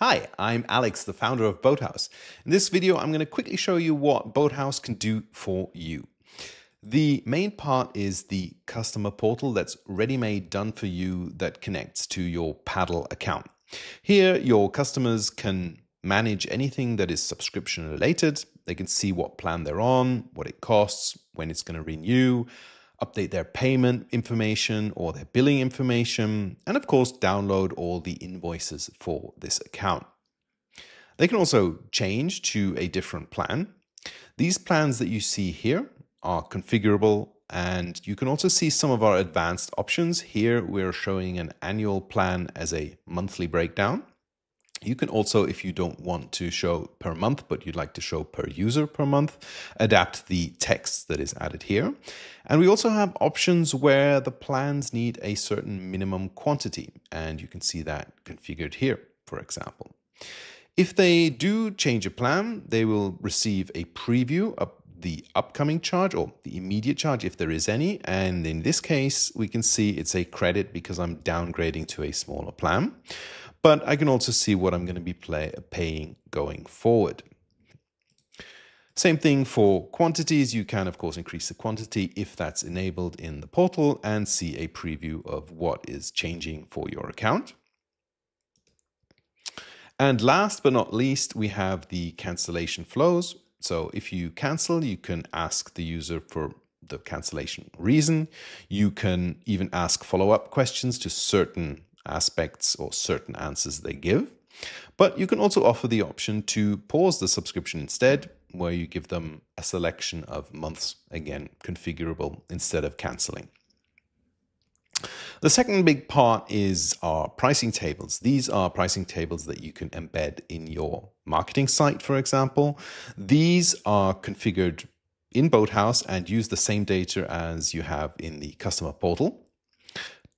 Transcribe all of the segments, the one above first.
Hi, I'm Alex, the founder of Boathouse. In this video, I'm going to quickly show you what Boathouse can do for you. The main part is the customer portal that's ready-made, done for you, that connects to your Paddle account. Here, your customers can manage anything that is subscription related. They can see what plan they're on, what it costs, when it's going to renew, update their payment information or their billing information, and of course, download all the invoices for this account. They can also change to a different plan. These plans that you see here are configurable, and you can also see some of our advanced options. Here, we're showing an annual plan as a monthly breakdown. You can also, if you don't want to show per month, but you'd like to show per user per month, adapt the text that is added here. And we also have options where the plans need a certain minimum quantity, and you can see that configured here, for example. If they do change a plan, they will receive a preview of the upcoming charge or the immediate charge if there is any. And in this case, we can see it's a credit because I'm downgrading to a smaller plan. But I can also see what I'm going to be paying going forward. Same thing for quantities. You can, of course, increase the quantity if that's enabled in the portal and see a preview of what is changing for your account. And last but not least, we have the cancellation flows. So if you cancel, you can ask the user for the cancellation reason. You can even ask follow-up questions to certain aspects or certain answers they give. But you can also offer the option to pause the subscription instead, where you give them a selection of months, again, configurable instead of canceling. The second big part is our pricing tables. These are pricing tables that you can embed in your marketing site, for example. These are configured in Boathouse and use the same data as you have in the customer portal.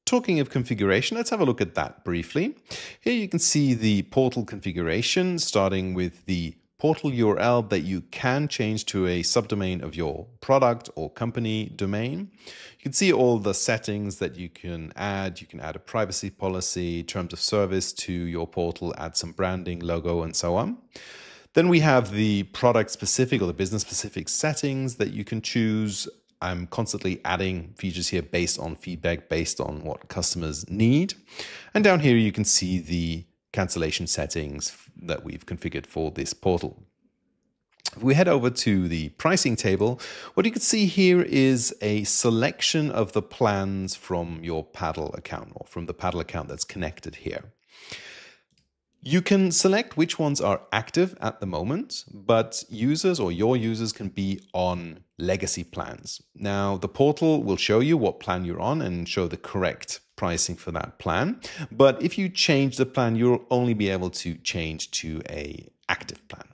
Talking of configuration, let's have a look at that briefly. Here you can see the portal configuration, starting with the portal URL that you can change to a subdomain of your product or company domain. You can see all the settings that you can add. You can add a privacy policy, terms of service to your portal, add some branding, logo, and so on. Then we have the product specific or the business specific settings that you can choose. I'm constantly adding features here based on feedback, based on what customers need. And down here you can see the cancellation settings that we've configured for this portal. If we head over to the pricing table, what you can see here is a selection of the plans from your Paddle account or from the Paddle account that's connected here. You can select which ones are active at the moment, but users or your users can be on legacy plans. Now, the portal will show you what plan you're on and show the correct pricing for that plan. But if you change the plan, you'll only be able to change to an active plan.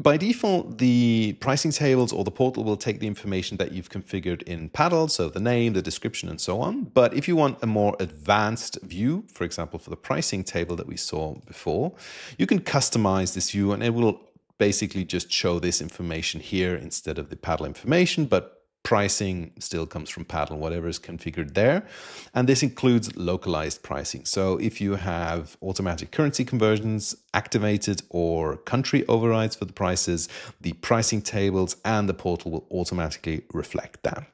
By default, the pricing tables or the portal will take the information that you've configured in Paddle, so the name, the description, and so on. But if you want a more advanced view, for example, for the pricing table that we saw before, you can customize this view, and it will basically just show this information here instead of the Paddle information, but pricing still comes from Paddle, whatever is configured there. And this includes localized pricing. So if you have automatic currency conversions activated or country overrides for the prices, the pricing tables and the portal will automatically reflect that.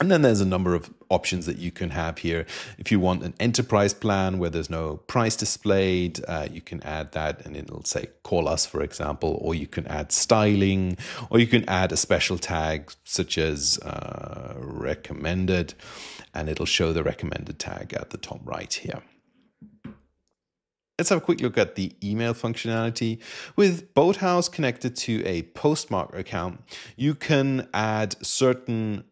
And then there's a number of options that you can have here. If you want an enterprise plan where there's no price displayed, you can add that and it'll say call us, for example, or you can add styling, or you can add a special tag such as recommended, and it'll show the recommended tag at the top right here. Let's have a quick look at the email functionality. With Boathouse connected to a Postmark account, you can add certain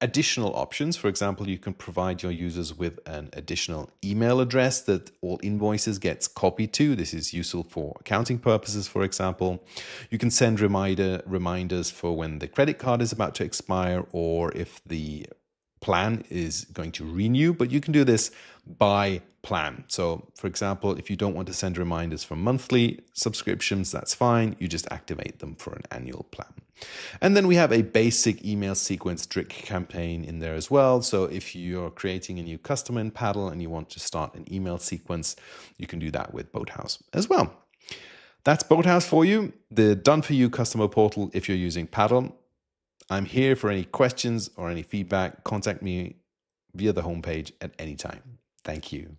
additional options. For example, you can provide your users with an additional email address that all invoices gets copied to. This is useful for accounting purposes, for example. You can send reminders for when the credit card is about to expire or if the plan is going to renew, but you can do this by plan. So for example, if you don't want to send reminders for monthly subscriptions, that's fine. You just activate them for an annual plan. And then we have a basic email sequence trick campaign in there as well. So if you're creating a new customer in Paddle and you want to start an email sequence, you can do that with Boathouse as well. That's Boathouse for you, the done-for-you customer portal if you're using Paddle. I'm here for any questions or any feedback. Contact me via the homepage at any time. Thank you.